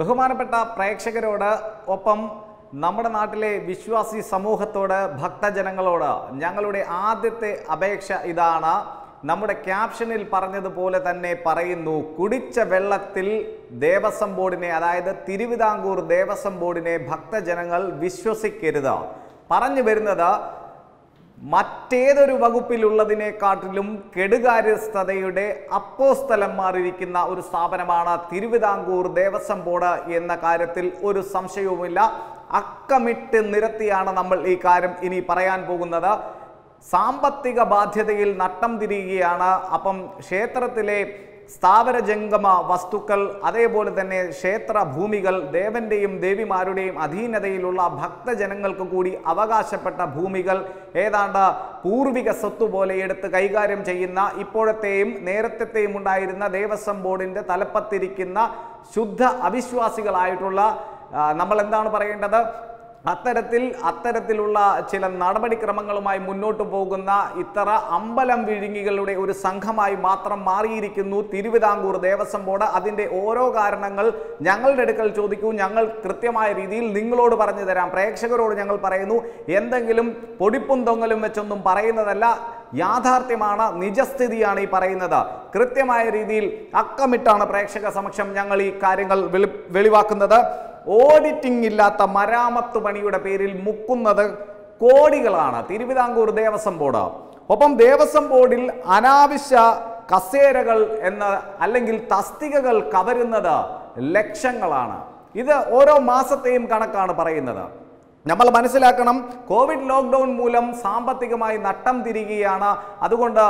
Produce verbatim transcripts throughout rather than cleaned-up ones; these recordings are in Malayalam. ബഹുമാനപ്പെട്ട പ്രേക്ഷകരോട് ഒപ്പം നമ്മുടെ നാട്ടിലെ വിശ്വാസി സമൂഹത്തോട് ഭക്തജനങ്ങളോട് ഞങ്ങളുടെ ആദ്യത്തെ അപേക്ഷ ഇതാണ് നമ്മുടെ ക്യാപ്ഷനിൽ പറഞ്ഞതുപോലെ തന്നെ പറയുന്നു കുടിച്ച വെള്ളത്തിൽ ദേവസ്വം ബോർഡിനെ അതായത് തിരുവിതാംകൂർ ദേവസ്വം ബോർഡിനെ ഭക്തജനങ്ങൾ വിശ്വസിക്കരുത് പറഞ്ഞു വരുന്നത് മറ്റേതൊരു വകുപ്പിലുള്ളതിനേക്കാട്ടിലും കെടുകാര്യസ്ഥതയുടെ അപ്പോസ്തലന്മാരിരിക്കുന്ന ഒരു സ്ഥാപനമാണ് തിരുവിതാംകൂർ ദേവസ്വം ബോർഡ് എന്ന കാര്യത്തിൽ ഒരു സംശയവുമില്ല അക്കമിട്ട് നിരത്തിയാണ് നമ്മൾ ഈ കാര്യം ഇനി പറയാൻ പോകുന്നത് സാമ്പത്തിക ബാധ്യതയിൽ നട്ടം തിരിയുകയാണ് അപ്പം ക്ഷേത്രത്തിലെ സ്ഥാവര ജംഗമ വസ്തുക്കൾ അതേപോലെ തന്നെ ക്ഷേത്ര ഭൂമികൾ ദേവന്റെയും ദേവിമാരുടെയും അധീനതയിലുള്ള ഭക്തജനങ്ങൾക്ക് കൂടി അവകാശപ്പെട്ട ഭൂമികൾ ഏതാണ്ട് പൂർവിക സ്വത്ത് പോലെ എടുത്ത് കൈകാര്യം ചെയ്യുന്ന ഇപ്പോഴത്തെയും നേരത്തെയും ഉണ്ടായിരുന്ന ദേവസ്വം ബോർഡിന്റെ തലപ്പത്തിരിക്കുന്ന ശുദ്ധ അവിശ്വാസികളായിട്ടുള്ള നമ്മൾ എന്താണ് പറയേണ്ടത് അത്തരത്തിൽ അത്തരത്തിലുള്ള ചില നടപടിക്രമങ്ങളുമായി മുന്നോട്ട് പോകുന്ന ഇത്ര അമ്പലം വിഴുങ്ങികളുടെ ഒരു സംഘമായി മാത്രം മാറിയിരിക്കുന്നു തിരുവിതാംകൂർ ദേവസ്വം ബോർഡ് അതിൻ്റെ ഓരോ കാരണങ്ങൾ ഞങ്ങളുടെ അടുക്കൽ ചോദിക്കൂ ഞങ്ങൾ കൃത്യമായ രീതിയിൽ നിങ്ങളോട് പറഞ്ഞു തരാം പ്രേക്ഷകരോട് ഞങ്ങൾ പറയുന്നു എന്തെങ്കിലും പൊടിപ്പും തൊങ്ങലും വെച്ചൊന്നും പറയുന്നതല്ല യാഥാർത്ഥ്യമാണ് നിജസ്ഥിതിയാണ് ഈ പറയുന്നത് കൃത്യമായ രീതിയിൽ അക്കമിട്ടാണ് പ്രേക്ഷക സമക്ഷം ഞങ്ങൾ ഈ കാര്യങ്ങൾ വെളി വെളിവാക്കുന്നത് ഓഡിറ്റിംഗ് ഇല്ലാത്ത മരാമത്ത് പണിയുടെ പേരിൽ മുക്കുന്നത് കോടികളാണ് തിരുവിതാംകൂർ ദേവസ്വം ബോർഡ് ഒപ്പം ദേവസ്വം ബോർഡിൽ അനാവശ്യ കസേരകൾ എന്ന അല്ലെങ്കിൽ തസ്തികകൾ കവരുന്നത് ലക്ഷങ്ങളാണ് ഇത് ഓരോ മാസത്തെയും കണക്കാണ് പറയുന്നത് നമ്മൾ മനസ്സിലാക്കണം കോവിഡ് ലോക്ക്ഡൗൺ മൂലം സാമ്പത്തികമായി നട്ടം തിരിയുകയാണ് അതുകൊണ്ട്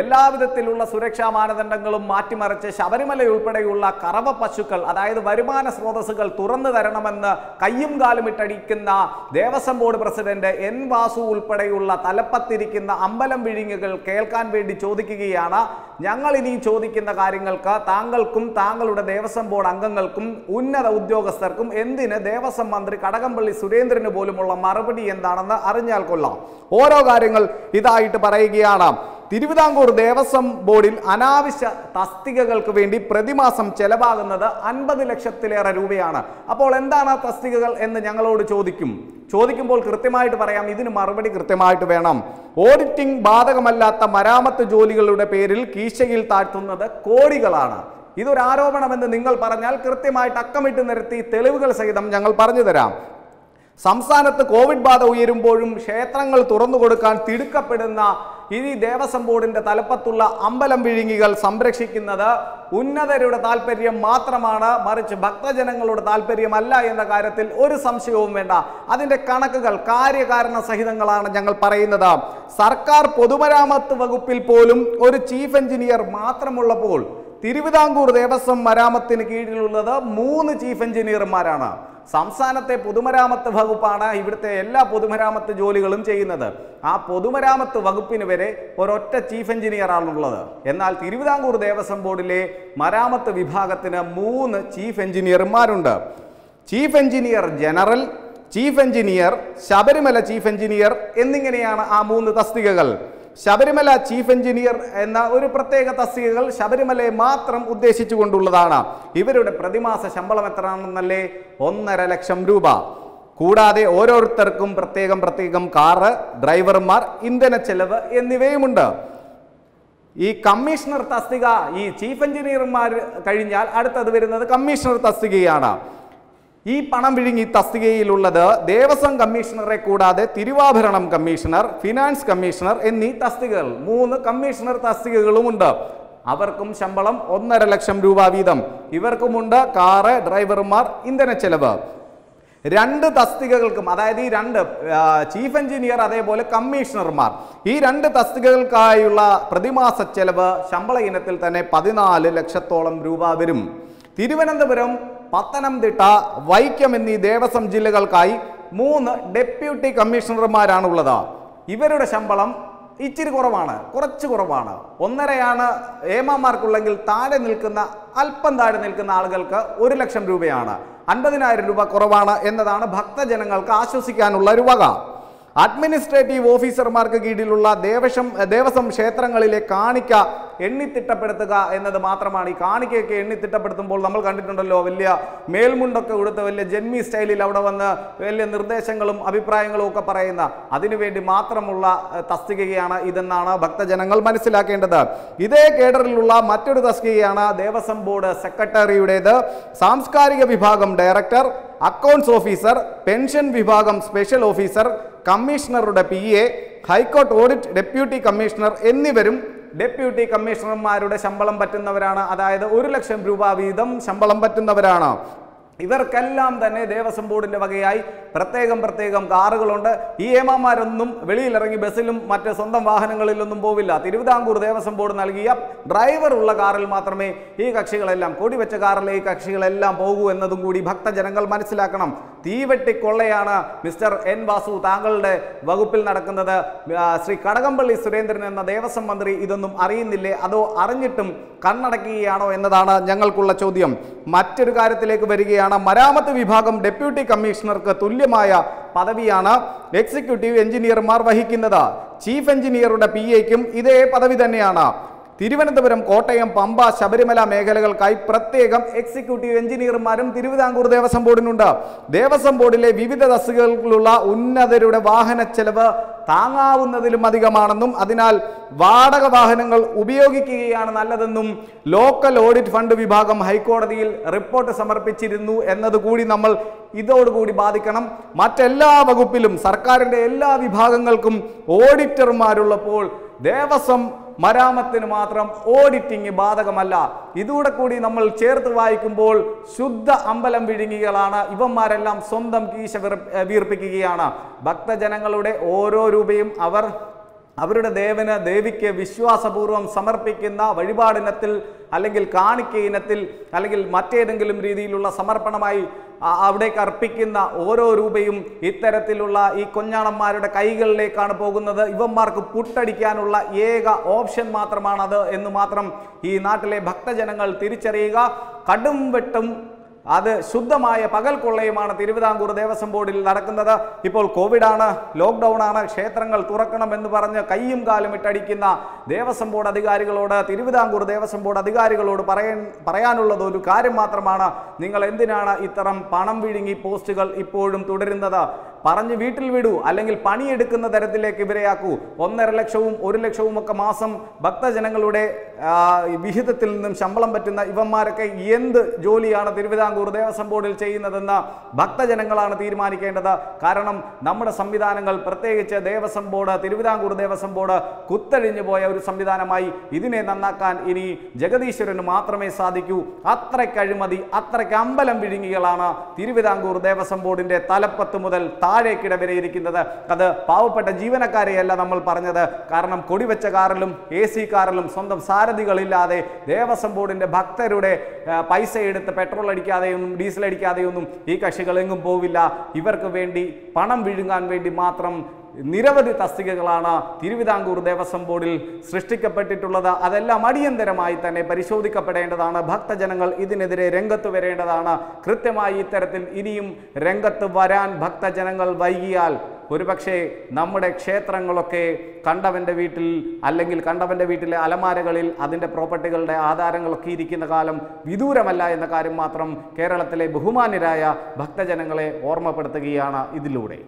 എല്ലാവിധത്തിലുള്ള സുരക്ഷാ മാനദണ്ഡങ്ങളും മാറ്റിമറിച്ച് ശബരിമല ഉൾപ്പെടെയുള്ള കറവ പശുക്കൾ അതായത് വരുമാന സ്രോതസ്സുകൾ തുറന്നു തരണമെന്ന് കയ്യും കാലും ഇട്ടടിക്കുന്ന Devaswom board president N Vasu ഉൾപ്പെടെയുള്ള തലപ്പത്തിരിക്കുന്ന അമ്പലം വിഴുങ്ങുകൾ കേൾക്കാൻ വേണ്ടി ചോദിക്കുകയാണ് ഞങ്ങൾ ഇനി ചോദിക്കുന്ന കാര്യങ്ങൾക്ക് താങ്കൾക്കും താങ്കളുടെ ദേവസ്വം ബോർഡ് അംഗങ്ങൾക്കും ഉന്നത ഉദ്യോഗസ്ഥർക്കും എന്തിന് ദേവസ്വം മന്ത്രി കടകംപള്ളി സുരേന്ദ്രന് പോലുമുള്ള മറുപടി എന്താണെന്ന് അറിഞ്ഞാൽ കൊള്ളാം ഓരോ കാര്യങ്ങൾ ഇതായിട്ട് പറയുകയാണ് തിരുവിതാംകൂർ ദേവസ്വം ബോർഡിൽ അനാവശ്യ തസ്തികകൾക്ക് വേണ്ടി പ്രതിമാസം ചെലവാകുന്നത് അൻപത് ലക്ഷത്തിലേറെ രൂപയാണ് അപ്പോൾ എന്താണ് ആ തസ്തികകൾ എന്ന് ഞങ്ങളോട് ചോദിക്കും ചോദിക്കുമ്പോൾ കൃത്യമായിട്ട് പറയാം ഇതിന് മറുപടി കൃത്യമായിട്ട് വേണം ഓഡിറ്റിംഗ് ബാധകമല്ലാത്ത മരാമത്ത് ജോലികളുടെ പേരിൽ കീശയിൽ താഴ്ത്തുന്നത് കോടികളാണ് ഇതൊരു ആരോപണമെന്ന് നിങ്ങൾ പറഞ്ഞാൽ കൃത്യമായിട്ട് അക്കമിട്ട് നിരത്തി തെളിവുകൾ സഹിതം ഞങ്ങൾ പറഞ്ഞു തരാം സംസ്ഥാനത്ത് കോവിഡ് ബാധ ഉയരുമ്പോഴും ക്ഷേത്രങ്ങൾ തുറന്നു കൊടുക്കാൻ തിടുക്കപ്പെടുന്ന ഈ ദേവസ്വം ബോർഡിന്റെ തലപ്പത്തുള്ള അമ്പലം വിഴുങ്ങികൾ സംരക്ഷിക്കുന്നത് ഉന്നതരുടെ താല്പര്യം മാത്രമാണ് മറിച്ച് ഭക്തജനങ്ങളുടെ താല്പര്യമല്ല എന്ന കാര്യത്തിൽ ഒരു സംശയവും വേണ്ട അതിന്റെ കണക്കുകൾ കാര്യകാരണ സഹിതങ്ങളാണ് ഞങ്ങൾ പറയുന്നത് സർക്കാർ പൊതുമരാമത്ത് വകുപ്പിൽ പോലും ഒരു ചീഫ് എഞ്ചിനീയർ മാത്രമുള്ളപ്പോൾ തിരുവിതാംകൂർ ദേവസ്വം മരാമത്തിന് കീഴിലുള്ളത് മൂന്ന് ചീഫ് എഞ്ചിനീയർമാരാണ് സംസ്ഥാനത്തെ പൊതുമരാമത്ത് വകുപ്പാണ് ഇവിടുത്തെ എല്ലാ പൊതുമരാമത്ത് ജോലികളും ചെയ്യുന്നത് ആ പൊതുമരാമത്ത് വകുപ്പിന് വരെ ഒരൊറ്റ ചീഫ് എഞ്ചിനീയറാണുള്ളത് എന്നാൽ തിരുവിതാംകൂർ ദേവസ്വം ബോർഡിലെ മരാമത്ത് വിഭാഗത്തിന് മൂന്ന് ചീഫ് എഞ്ചിനീയർമാരുണ്ട് chief engineer general chief engineer Sabarimala chief engineer എന്നിങ്ങനെയാണ് ആ മൂന്ന് തസ്തികകൾ ശബരിമല ചീഫ് എഞ്ചിനീയർ എന്ന ഒരു പ്രത്യേക തസ്തികകൾ ശബരിമലയെ മാത്രം ഉദ്ദേശിച്ചു കൊണ്ടുള്ളതാണ് ഇവരുടെ പ്രതിമാസ ശമ്പളം എത്രയാണെന്നല്ലേ ഒന്നര ലക്ഷം രൂപ കൂടാതെ ഓരോരുത്തർക്കും പ്രത്യേകം പ്രത്യേകം കാറ് ഡ്രൈവർമാർ ഇന്ധന ചെലവ് എന്നിവയുമുണ്ട് ഈ കമ്മീഷണർ തസ്തിക ഈ ചീഫ് എഞ്ചിനീയർമാർ കഴിഞ്ഞാൽ അടുത്തത് വരുന്നത് കമ്മീഷണർ തസ്തികയാണ് ഈ പണം വിഴുങ്ങി തസ്തികയിലുള്ളത് ദേവസ്വം കമ്മീഷണറെ കൂടാതെ തിരുവാഭരണം കമ്മീഷണർ ഫിനാൻസ് കമ്മീഷണർ എന്നീ തസ്തികകൾ മൂന്ന് കമ്മീഷണർ തസ്തികകളുമുണ്ട് അവർക്കും ശമ്പളം ഒന്നര ലക്ഷം രൂപ വീതം ഇവർക്കുമുണ്ട് കാറ് ഡ്രൈവർമാർ ഇന്ധന ചെലവ് രണ്ട് തസ്തികകൾക്കും അതായത് ഈ രണ്ട് ചീഫ് എഞ്ചിനീയർ അതേപോലെ കമ്മീഷണർമാർ ഈ രണ്ട് തസ്തികകൾക്കായുള്ള പ്രതിമാസ ചെലവ് ശമ്പള ഇനത്തിൽ തന്നെ പതിനാല് ലക്ഷത്തോളം രൂപ വരും തിരുവനന്തപുരം പത്തനംതിട്ട വൈക്കം എന്നീ ദേവസ്വം ജില്ലകൾക്കായി മൂന്ന് ഡെപ്യൂട്ടി കമ്മീഷണർമാരാണുള്ളത് ഇവരുടെ ശമ്പളം ഇച്ചിരി കുറവാണ് കുറച്ച് കുറവാണ് ഒന്നരയാണ് ഏമാമാർക്കുള്ളെങ്കിൽ താഴെ നിൽക്കുന്ന അല്പം താഴെ നിൽക്കുന്ന ആളുകൾക്ക് ഒരു ലക്ഷം രൂപയാണ് അൻപതിനായിരം രൂപ കുറവാണ് എന്നതാണ് ഭക്തജനങ്ങൾക്ക് ആശ്വസിക്കാനുള്ള ഒരു വക അഡ്മിനിസ്ട്രേറ്റീവ് ഓഫീസർമാർക്ക് കീഴിലുള്ള ദേവസ്വം ദേവസ്വം ക്ഷേത്രങ്ങളിലെ കാണിക്ക എണ്ണിത്തിട്ടപ്പെടുത്തുക എന്നത് മാത്രമാണ്. ഈ കാണിക്കയൊക്കെ എണ്ണിത്തിട്ടപ്പെടുത്തുമ്പോൾ നമ്മൾ കണ്ടിട്ടുണ്ടല്ലോ, വലിയ മേൽമുണ്ടൊക്കെ കൊടുത്ത് വലിയ ജന്മി സ്റ്റൈലിൽ അവിടെ വന്ന് വലിയ നിർദ്ദേശങ്ങളും അഭിപ്രായങ്ങളും ഒക്കെ പറയുന്ന, അതിനുവേണ്ടി മാത്രമുള്ള തസ്തികയാണ് ഇതെന്നാണ് ഭക്തജനങ്ങൾ മനസ്സിലാക്കേണ്ടത്. ഇതേ കേഡറിലുള്ള മറ്റൊരു തസ്തികയാണ് ദേവസ്വം ബോർഡ് സെക്രട്ടറിയുടേത്. സാംസ്കാരിക വിഭാഗം ഡയറക്ടർ, അക്കൗണ്ട്സ് ഓഫീസർ, പെൻഷൻ വിഭാഗം സ്പെഷ്യൽ ഓഫീസർ, കമ്മീഷണറുടെ P A, high court audit deputy commissioner എന്നിവരും ഡെപ്യൂട്ടി കമ്മീഷണർമാരുടെ ശമ്പളം പറ്റുന്നവരാണ്. അതായത് ഒരു ലക്ഷം രൂപ വീതം ശമ്പളം പറ്റുന്നവരാണ്. ഇവർക്കെല്ലാം തന്നെ ദേവസ്വം ബോർഡിൻ്റെ വകയായി പ്രത്യേകം പ്രത്യേകം കാറുകളുണ്ട്. ഈ ഏമാമാരൊന്നും വെളിയിലിറങ്ങി ബസ്സിലും മറ്റ് സ്വന്തം വാഹനങ്ങളിലൊന്നും പോവില്ല. തിരുവിതാംകൂർ ദേവസ്വം ബോർഡ് നൽകിയ ഡ്രൈവർ ഉള്ള കാറിൽ മാത്രമേ ഈ കക്ഷികളെല്ലാം, കൊടിവെച്ച കാറിലെ ഈ കക്ഷികളെല്ലാം പോകൂ എന്നതും കൂടി ഭക്തജനങ്ങൾ മനസ്സിലാക്കണം. തീവെട്ടിക്കൊള്ളയാണ് മിസ്റ്റർ എൻ വാസു താങ്കളുടെ വകുപ്പിൽ നടക്കുന്നത്. ശ്രീ കടകംപള്ളി സുരേന്ദ്രൻ എന്ന ദേവസ്വം മന്ത്രി ഇതൊന്നും അറിയുന്നില്ലേ, അതോ അറിഞ്ഞിട്ടും കണ്ണടക്കുകയാണോ എന്നതാണ് ഞങ്ങൾക്കുള്ള ചോദ്യം. മറ്റൊരു കാര്യത്തിലേക്ക് വരികയാണ്. മരാമത്ത് വിഭാഗം ഡെപ്യൂട്ടി കമ്മീഷണർക്ക് തുല്യമായ പദവിയാണ് എക്സിക്യൂട്ടീവ് എഞ്ചിനീയർമാർ വഹിക്കുന്നത്. ചീഫ് എഞ്ചിനീയറുടെ പി എക്കും ഇതേ പദവി തന്നെയാണ്. തിരുവനന്തപുരം, കോട്ടയം, പമ്പ, ശബരിമല മേഖലകൾക്കായി പ്രത്യേകം എക്സിക്യൂട്ടീവ് എഞ്ചിനീയർമാരും തിരുവിതാംകൂർ ദേവസ്വം ബോർഡിനുണ്ട്. ദേവസ്വം ബോർഡിലെ വിവിധ തസ്തികകളിലുള്ള ഉന്നതരുടെ വാഹന ചെലവ് താങ്ങാവുന്നതിലും അധികമാണെന്നും അതിനാൽ വാടക വാഹനങ്ങൾ ഉപയോഗിക്കുകയാണ് നല്ലതെന്നും ലോക്കൽ ഓഡിറ്റ് ഫണ്ട് വിഭാഗം ഹൈക്കോടതിയിൽ റിപ്പോർട്ട് സമർപ്പിച്ചിരുന്നു എന്നതുകൂടി നമ്മൾ ഇതോടുകൂടി ബാധിക്കണം. മറ്റെല്ലാ വകുപ്പിലും സർക്കാരിൻ്റെ എല്ലാ വിഭാഗങ്ങൾക്കും ഓഡിറ്റർമാരുള്ളപ്പോൾ ദേവസ്വം മരാമത്തിന് മാത്രം ഓഡിറ്റിംഗ് ബാധകമല്ല. ഇതോടെ കൂടി നമ്മൾ ചേർത്ത് വായിക്കുമ്പോൾ ശുദ്ധ അമ്പലം വിഴുങ്ങികളാണ് ഇവന്മാരെല്ലാം, സ്വന്തം കീശ വീർപ്പിക്കുകയാണ്. ഭക്തജനങ്ങളുടെ ഓരോ രൂപയും അവർ അവരുടെ ദേവന് ദേവിക്ക് വിശ്വാസപൂർവ്വം സമർപ്പിക്കുന്ന വഴിപാടിനത്തിൽ അല്ലെങ്കിൽ കാണിക്ക ഇനത്തിൽ അല്ലെങ്കിൽ മറ്റേതെങ്കിലും രീതിയിലുള്ള സമർപ്പണമായി അവിടേക്ക് അർപ്പിക്കുന്ന ഓരോ രൂപയും ഇത്തരത്തിലുള്ള ഈ കൊഞ്ഞാണന്മാരുടെ കൈകളിലേക്കാണ് പോകുന്നത്. ഇവന്മാർക്ക് പുട്ടടിക്കാനുള്ള ഏക ഓപ്ഷൻ മാത്രമാണത് എന്ന് മാത്രം ഈ നാട്ടിലെ ഭക്തജനങ്ങൾ തിരിച്ചറിയുക. കടും വെട്ടും അത് ശുദ്ധമായ പകൽ കൊള്ളയുമാണ് തിരുവിതാംകൂർ ദേവസ്വം ബോർഡിൽ നടക്കുന്നത്. ഇപ്പോൾ കോവിഡാണ്, ലോക്ക്ഡൗൺ ആണ്, ക്ഷേത്രങ്ങൾ തുറക്കണമെന്ന് പറഞ്ഞ് കയ്യും കാലും ഇട്ടടിക്കുന്ന ദേവസ്വം ബോർഡ് അധികാരികളോട്, തിരുവിതാംകൂർ ദേവസ്വം ബോർഡ് അധികാരികളോട് പറയാൻ പറയാനുള്ളത് ഒരു കാര്യം മാത്രമാണ്: നിങ്ങൾ എന്തിനാണ് ഇത്തരം പണം വിഴുങ്ങി പോസ്റ്റുകൾ ഇപ്പോഴും തുടരുന്നത്? പറഞ്ഞ് വീട്ടിൽ വിടൂ, അല്ലെങ്കിൽ പണിയെടുക്കുന്ന തരത്തിലേക്ക് ഇവരെയാക്കൂ. ഒന്നര ലക്ഷവും ഒരു ലക്ഷവും ഒക്കെ മാസം ഭക്തജനങ്ങളുടെ വിഹിതത്തിൽ നിന്നും ശമ്പളം പറ്റുന്ന ഇവന്മാരൊക്കെ എന്ത് ജോലിയാണ് തിരുവിതാംകൂർ ദേവസ്വം ബോർഡിൽ ചെയ്യുന്നതെന്ന് ഭക്തജനങ്ങളാണ് തീരുമാനിക്കേണ്ടത്. കാരണം നമ്മുടെ സംവിധാനങ്ങൾ, പ്രത്യേകിച്ച് ദേവസ്വം ബോർഡ്, തിരുവിതാംകൂർ ദേവസ്വം ബോർഡ് കുത്തഴിഞ്ഞു പോയ ഒരു സംവിധാനമായി. ഇതിനെ നന്നാക്കാൻ ഇനി ജഗദീശ്വരന് മാത്രമേ സാധിക്കൂ. അത്രയ്ക്ക് അഴിമതി, അത്രയ്ക്ക് അമ്പലം വിഴുങ്ങികളാണ് തിരുവിതാംകൂർ ദേവസ്വം ബോർഡിൻ്റെ തലപ്പത്ത് മുതൽ താഴേക്കിട വരെ ഇരിക്കുന്നത്. അത് പാവപ്പെട്ട ജീവനക്കാരെയല്ല നമ്മൾ പറഞ്ഞത്. കാരണം കൊടിവെച്ച കാറിലും എ സി കാറിലും സ്വന്തം സാരഥികളില്ലാതെ ദേവസ്വം ബോർഡിൻ്റെ ഭക്തരുടെ പൈസ എടുത്ത് പെട്രോൾ അടിക്കാതെയൊന്നും ഡീസൽ അടിക്കാതെയൊന്നും ഈ കക്ഷികൾ എങ്ങും പോവില്ല. ഇവർക്ക് വേണ്ടി, പണം വിഴുങ്ങാൻ വേണ്ടി മാത്രം നിരവധി തസ്തികകളാണ് തിരുവിതാംകൂർ ദേവസ്വം ബോർഡിൽ സൃഷ്ടിക്കപ്പെട്ടിട്ടുള്ളത്. അതെല്ലാം അടിയന്തരമായി തന്നെ പരിശോധിക്കപ്പെടേണ്ടതാണ്. ഭക്തജനങ്ങൾ ഇതിനെതിരെ രംഗത്ത് വരേണ്ടതാണ്. കൃത്യമായി ഇത്തരത്തിൽ ഇനിയും രംഗത്ത് വരാൻ ഭക്തജനങ്ങൾ വൈകിയാൽ ഒരുപക്ഷെ നമ്മുടെ ക്ഷേത്രങ്ങളൊക്കെ കണ്ടവൻ്റെ വീട്ടിൽ അല്ലെങ്കിൽ കണ്ടവൻ്റെ വീട്ടിലെ അലമാരകളിൽ അതിൻ്റെ പ്രോപ്പർട്ടികളുടെ ആധാരങ്ങളൊക്കെ ഇരിക്കുന്ന കാലം വിദൂരമല്ല എന്ന കാര്യം മാത്രം കേരളത്തിലെ ബഹുമാന്യരായ ഭക്തജനങ്ങളെ ഓർമ്മപ്പെടുത്തുകയാണ് ഇതിലൂടെ.